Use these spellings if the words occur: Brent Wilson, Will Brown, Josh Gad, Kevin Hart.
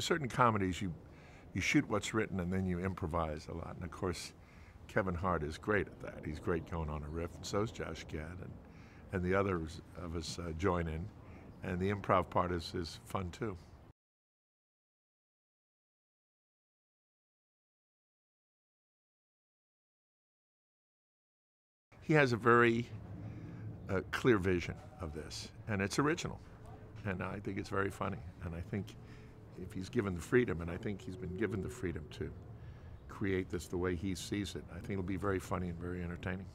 Certain comedies, you shoot what's written and then you improvise a lot. And of course, Kevin Hart is great at that. He's great going on a riff, and so is Josh Gad, and the others of us join in. And the improv part is fun too. He has a very clear vision of this, and it's original. And I think it's very funny, and I think if he's given the freedom, and I think he's been given the freedom to create this the way he sees it, I think it'll be very funny and very entertaining.